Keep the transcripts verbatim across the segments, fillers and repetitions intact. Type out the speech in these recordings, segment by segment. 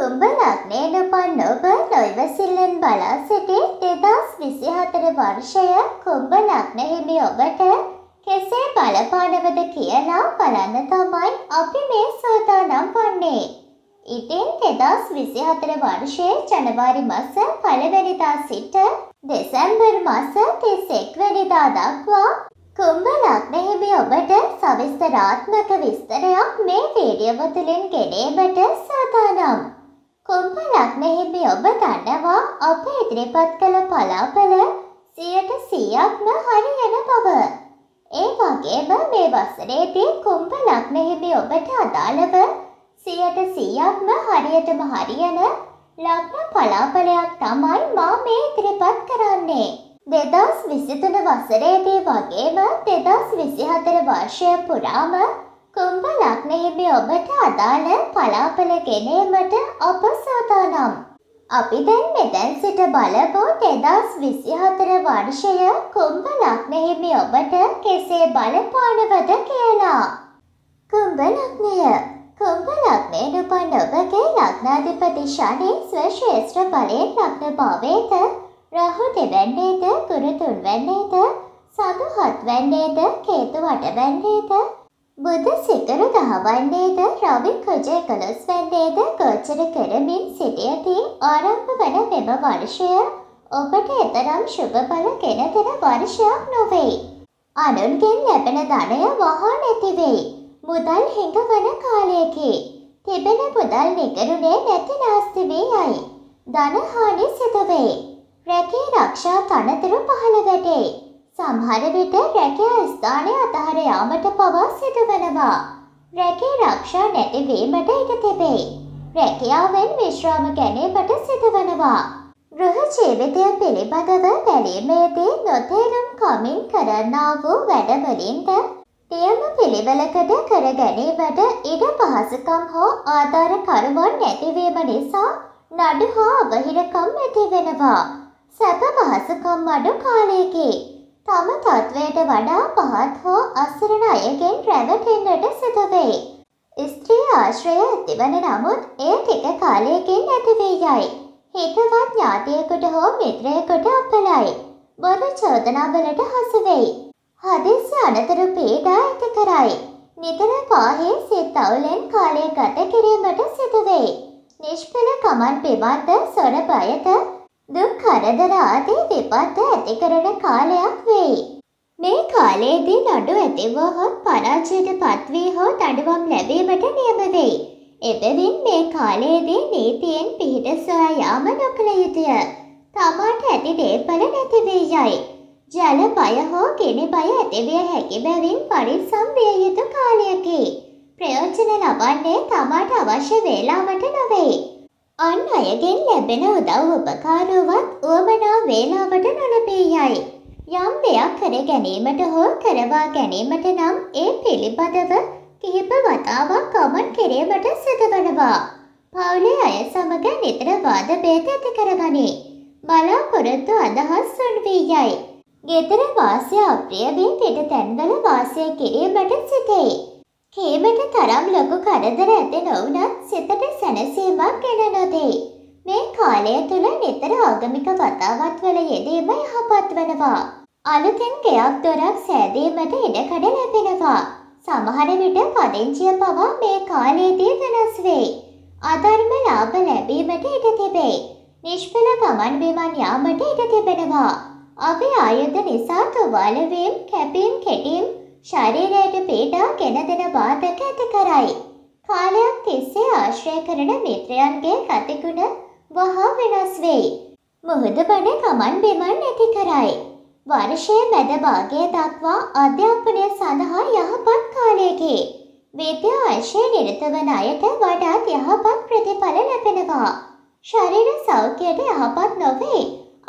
කුම්භ ලග්නයෙන් උපන් ඔබ නොයිවසිල්ලෙන් බලා සිටී දෙදාස් විසිහතර වර්ෂය කුම්භ ලග්න හිමි ඔබට කෙසේ බලපානවද කියලා බලන්න තමයි අපි මේ සූදානම් වන්නේ. ඉතින් දෙදාස් විසිහතර වර්ෂයේ ජනවාරි මාස පළවෙනි වෙනිදා සිට දෙසැම්බර් මාස තිස් එක් වෙනිදා දක්වා කුම්භ ලග්න හිමි ඔබට සවිස්තරාත්මක විස්තරයක් මේ වීඩියෝ තුලින් ගෙනෙන්නට සූදානම්. කුම්භ ලග්න හිමි ඔබ දන්නවා අප ඉදිරිපත් කළ පලාපල සියයට සීයක්ම හරියන බව. ඒ වගේම මේ වසරේදී කුම්භ ලග්න හිමි ඔබට අදාළව සියයට සීයක්ම හරියටම හරියන ලග්න පලාපලයක් තමයි මා මේ ඉදිරිපත් කරන්නේ. දෙදාස් විසිතුන වසරේදී වගේම දෙදාස් විසිහතර වර්ෂය පුරාම කුම්භ ලග්න හිමි ඔබට අදාළ පලාපල ගෙනීමට අප සූදානම්. අපි දැන් මෙතෙන් සිට බලමු දෙදාස් විසිහතර වර්ෂය කුම්භ ලග්න හිමි ඔබට කෙසේ බලපානවද කියලා. කුම්භ ලග්නය. කුම්භ ලග්නයෙන් උපන් ඔබගේ ලග්නාධිපති ශනි ස්වශේෂ්ඨ බලයෙන් ලග්න භාවයේද රාහු දෙවැන්නේද ගුරු තුන්වැන්නේද සතු හත්වැන්නේද කේතු අටවැන්නේද බුධ සිකුරු දහවන්නේද රවි කුජය එකොළොස්වැන්නේද ගෝචර කරමින් සිටියදී ආරම්භ වන මෙම වර්ෂය ඔබට එතරම් ශුභ බල ගෙන දෙන වර්ෂයක් නොවේ. අනුන්ගෙන් ලැබෙන ධනය වහා නැති වෙයි. මුදල් හිඟවන කාලයකේ තිබෙන මුදල් නිකරුනේ නැති නාස්ති වී යයි. ධන හානි සිදු වේ. රැකී ආරක්ෂා තනතුරු පහළ වැටේ. සමහර විට රැකියා ස්ථානය අතහර යාමට පවා සිදුවනවා. රැකී ආරක්ෂා නැතිවීමට ඉඩ තිබේ. රැකියාවෙන් විශ්‍රාම ගැනීමට සිදුවනවා. ගෘහ ජීවිතය පිළිබඳව බැලීමේදී නොතේරුම් කමින් කරන්නා වූ වැඩවලින්ද නියම පිළිවෙලකට කර ගැනීමට ඉඩ පහසුකම් හෝ ආධාරකරුවන් නැතිවීම නිසා නඩු හා අවහිරකම් ඇති වෙනවා. සැප පහසුකම් අඩු කාලයකේ තම තත්වයට වඩා පහත් හෝ අසරණ අයගෙන් රැවටෙන්නට සිදු වේ. ස්ත්‍රී ආශ්‍රය ඇතිවන නමුත් ඒ ටික කාලයකින් නැති වී යයි. හිතවත් ඥාතියෙකුට හෝ මිත්‍රයෙකුට අපලයි. බොරු චෝදනාවලට හසු වෙයි. හදිස්සි අනතුරු පීඩා ඇති කරයි. නිතර පාහේ සිත අවුලෙන් කාලය ගත කිරීමට සිදු වේ. නිෂ්ඵල කමන් බිමන්ත සොර බයත දුක් කරදර ආදී විපත් ඇති කරන කාලයක් වෙයි. මේ කාලයේදී නඩු ඇතිව හොත් පරාජයට පත් වී හෝ දඬුවම් ලැබීමට නියම වෙයි. එබැවින් මේ කාලයේදී නීතියෙන් පිහිට සොයා යාම නොකළ යුතුය. තමාට ඇති දේපල නැති වී යයි. ජල බය හෝ කෙනි බය ඇති විය හැකි බැවින් පරිස්සම් විය යුතු කාලයකි. ප්‍රයෝජන ලබන්නේ තමාට අවශ්‍ය වේලාවට නොවේ. අන් අයගෙන් ලැබෙන උදව් උපකාරවත් උවමනා වේලාවට නොලැබී යයි. යම් දෙයක් කර ගැනීමට හෝ කරවා ගැනීමට නම් ඒ පිළිබඳව කිහිප වතාවක් කමෙන්ට් කිරීමට සිදුවනවා. පවුලේ අය සමග නිතර වාද බේත ඇති කරගනී. බලාපොරොත්තු අදහස් සුන්වී යයි. ගෙදර වාසය අප්‍රිය වී පිටතැන්වල වාසය කිරීමට සිටේ. කීමට තරම් ලොකු කරදර ඇති නොවුනත් සිතට සැනසීමක් එන නොදේ. මේ කාලය තුළ නිතර ආගමික වතාවත් වල යෙදීම යහපත් වෙනවා. අලුතෙන් ගෙයක් දොරක් සෑදීමට ඉඩකඩ ලැබෙනවා. සමහර විට පදිංචිය පවා මේ කාලයේදී වෙනස් වෙයි. ආධර්ම ලාභ ලැබීමට ඉඩ තිබේ. නිෂ්ඵල ගමන් බිමන් යාමට ඉඩ තිබෙනවා. අවි ආයුධ නිසා තුවාල වීම, කැපීම් කැටීම් ශරීරයට පීඩා ගෙන දෙන බාධක ඇති කරයි. කාලයක් තිස්සේ ආශ්‍රය කරන මිත්‍රයන්ගේ ගතිගුණ වහා වෙනස් වෙයි. මුහුද බඩ ගමන් බිමන් නැති කරයි. වර්ෂයේ මැද භාගය දක්වා අධ්‍යාපනය සඳහා යහපත් කාලයකි. විද්‍යා අංශයේ නිරත වන අයට වඩාත් යහපත් ප්‍රතිඵල ලැබෙනවා. ශරීර සෞඛ්‍යයට යහපත් නොවේ.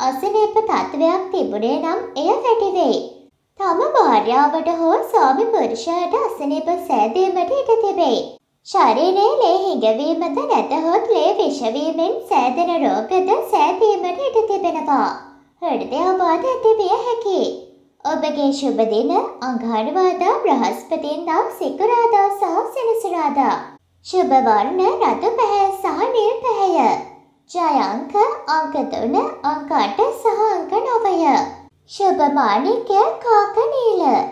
අසනීප තත්වයක් තිබුණේ නම් එය වැටි වෙයි. තම භාර්යාවට හෝ ස්වාමි පුරුෂයාට අසනීප සෑදීමට ඉඩ තිබේ. ශරීරයේ ලේ හිඟවීමද නැතහොත් ලේ විෂවීමෙන් සෑදෙන රෝගද සෑදීමට ඉඩ තිබෙනවා. හෘද ආබාධ ඇතිවිය හැකියි. ඔබගේ සුබ දින අඟහරුවාදා බ්‍රහස්පතින්දා සිකුරාදා සහ සෙනසුරාදා. සුබ වර්ණ රතු පැහැ සහ නිල් පැහැ. ජය අංක අංක තුන අංක අට සහ අංක නවය. ශුභ මාණික කාක නීල.